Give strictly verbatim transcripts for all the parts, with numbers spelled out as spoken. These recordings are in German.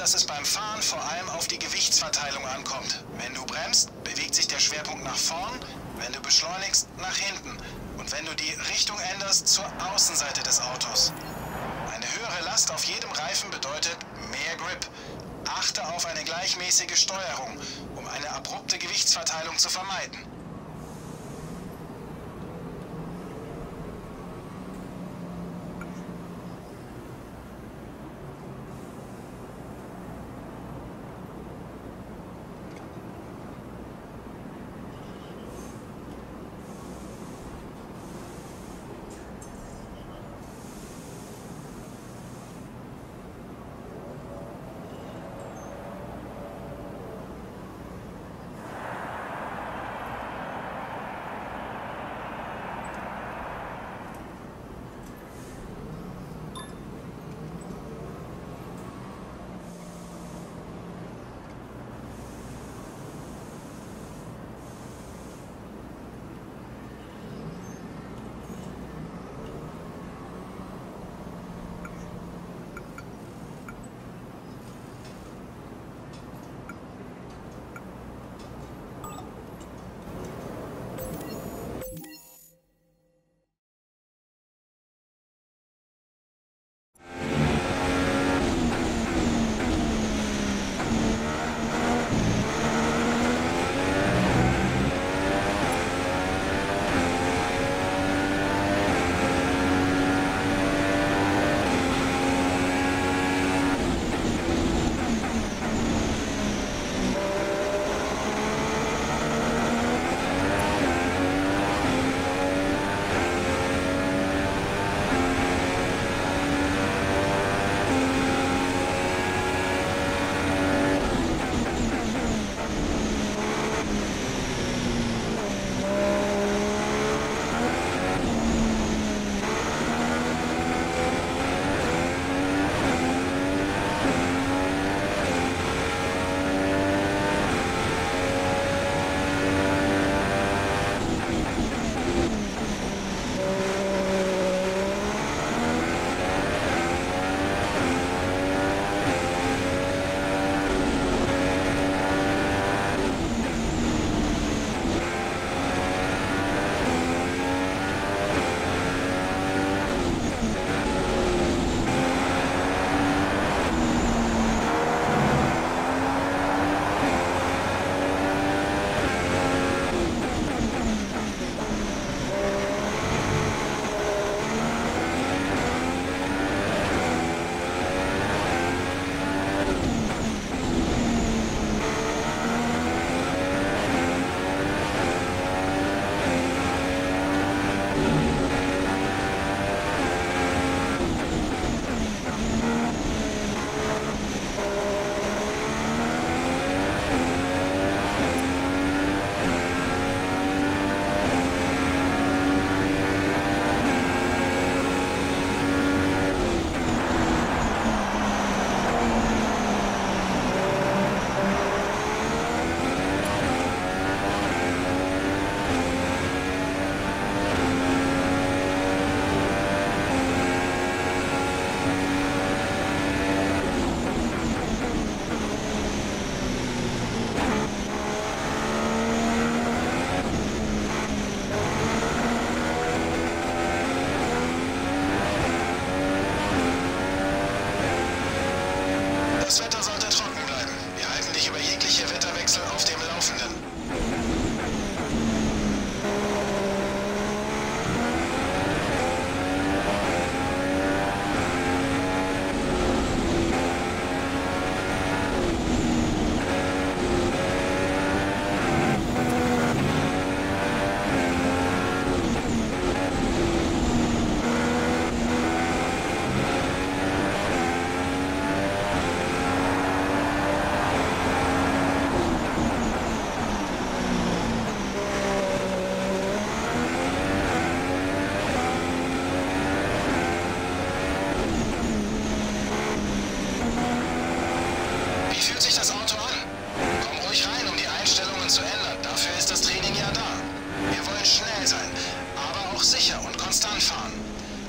dass es beim Fahren vor allem auf die Gewichtsverteilung ankommt. Wenn du bremst, bewegt sich der Schwerpunkt nach vorn, wenn du beschleunigst, nach hinten und wenn du die Richtung änderst, zur Außenseite des Autos. Eine höhere Last auf jedem Reifen bedeutet mehr Grip. Achte auf eine gleichmäßige Steuerung, um eine abrupte Gewichtsverteilung zu vermeiden.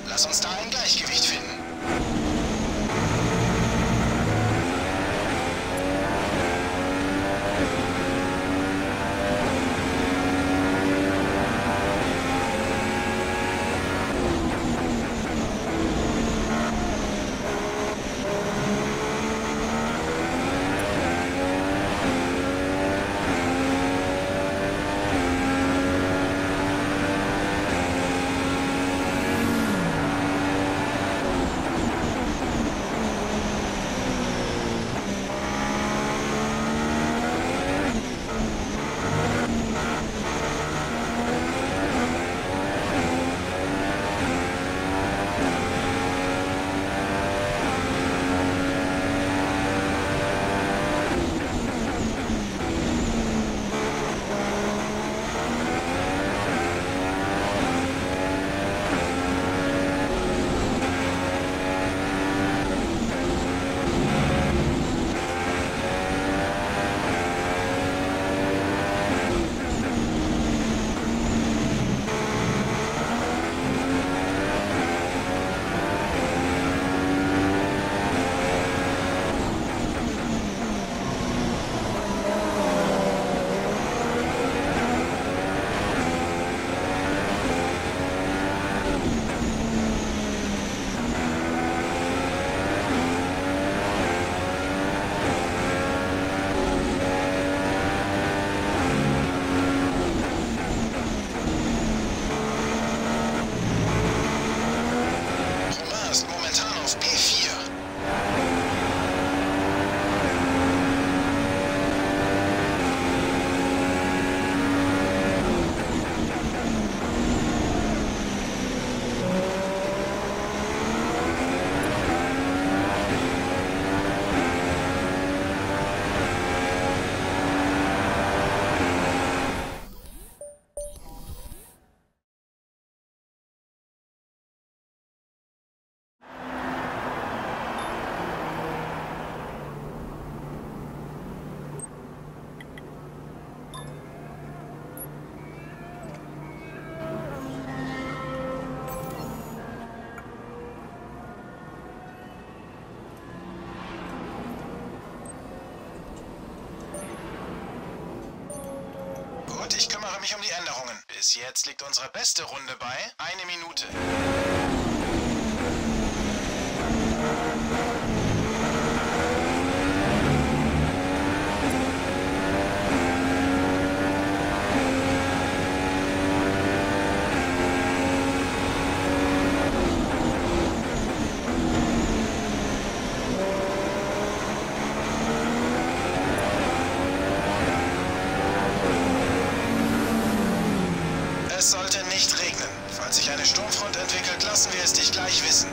Lass uns da ein Gleichgewicht finden. ich kümmere mich um die Änderungen. Bis jetzt liegt unsere beste Runde bei eine Minute. Es sollte nicht regnen. Falls sich eine Sturmfront entwickelt, lassen wir es dich gleich wissen.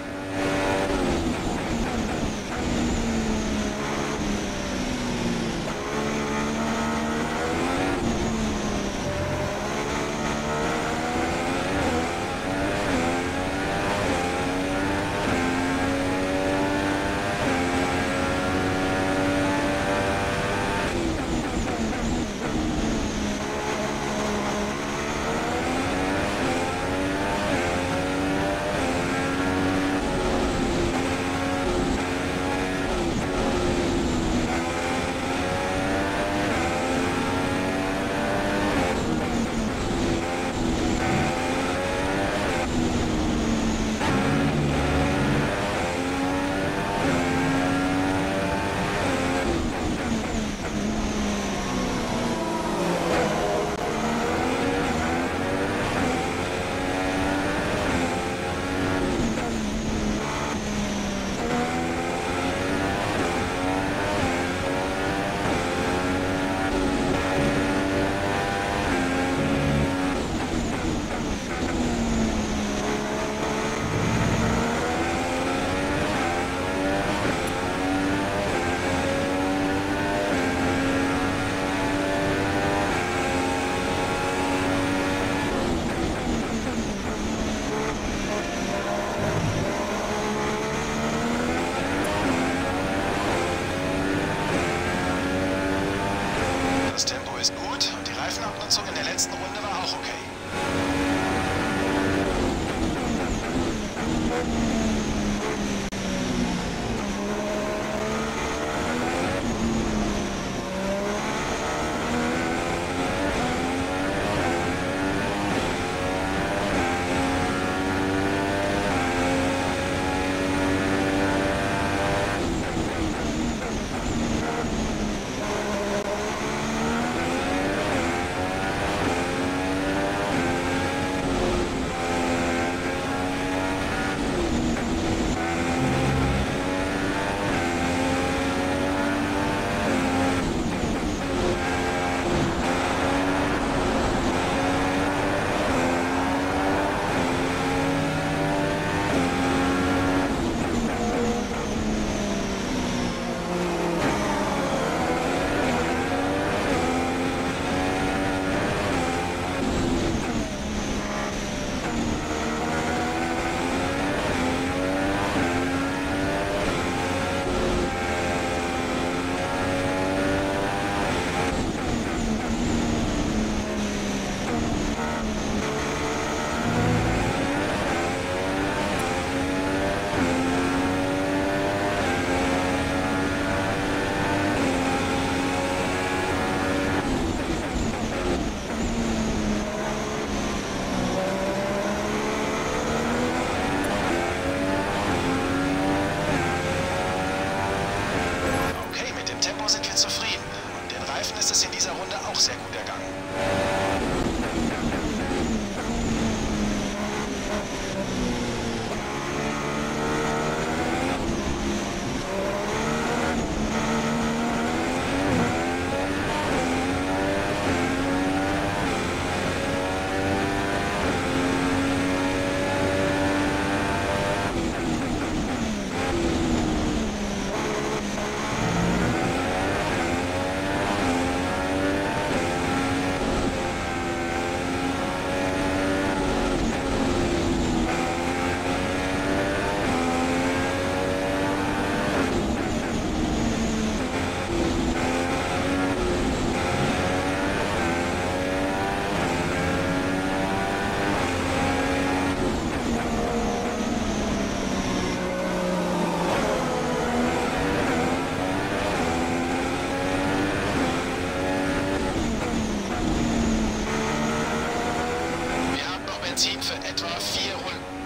Team für etwa vier Runden.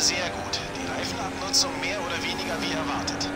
Sehr gut. Die Reifenabnutzung mehr oder weniger wie erwartet.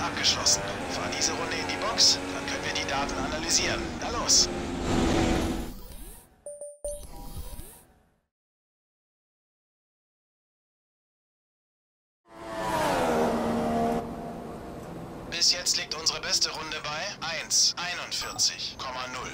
Abgeschlossen. Fahr diese Runde in die Box, dann können wir die Daten analysieren. Na los! Bis jetzt liegt unsere beste Runde bei eins einundvierzig Komma null.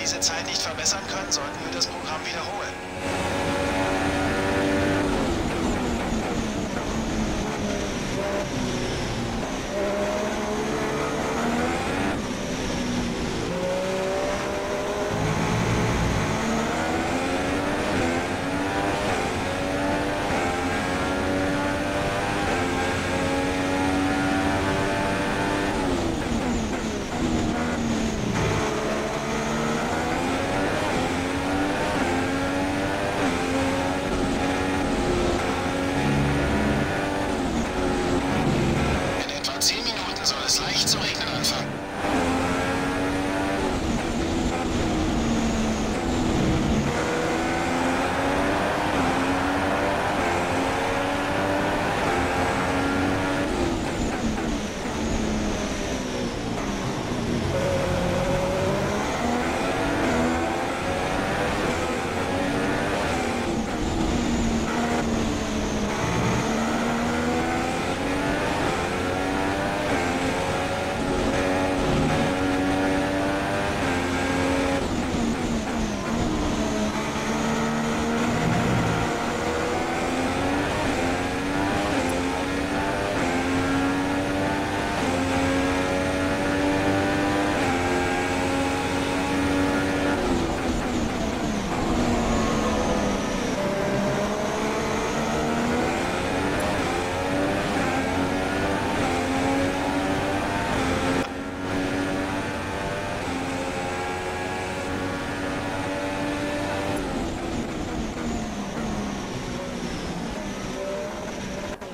diese Zeit nicht verbessern können, sollten wir das Programm wiederholen.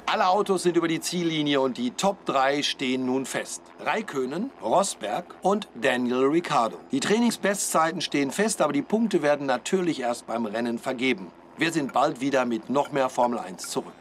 Alle Autos sind über die Ziellinie und die Top drei stehen nun fest. Räikkönen, Rosberg und Daniel Ricciardo. Die Trainingsbestzeiten stehen fest, aber die Punkte werden natürlich erst beim Rennen vergeben. Wir sind bald wieder mit noch mehr Formel eins zurück.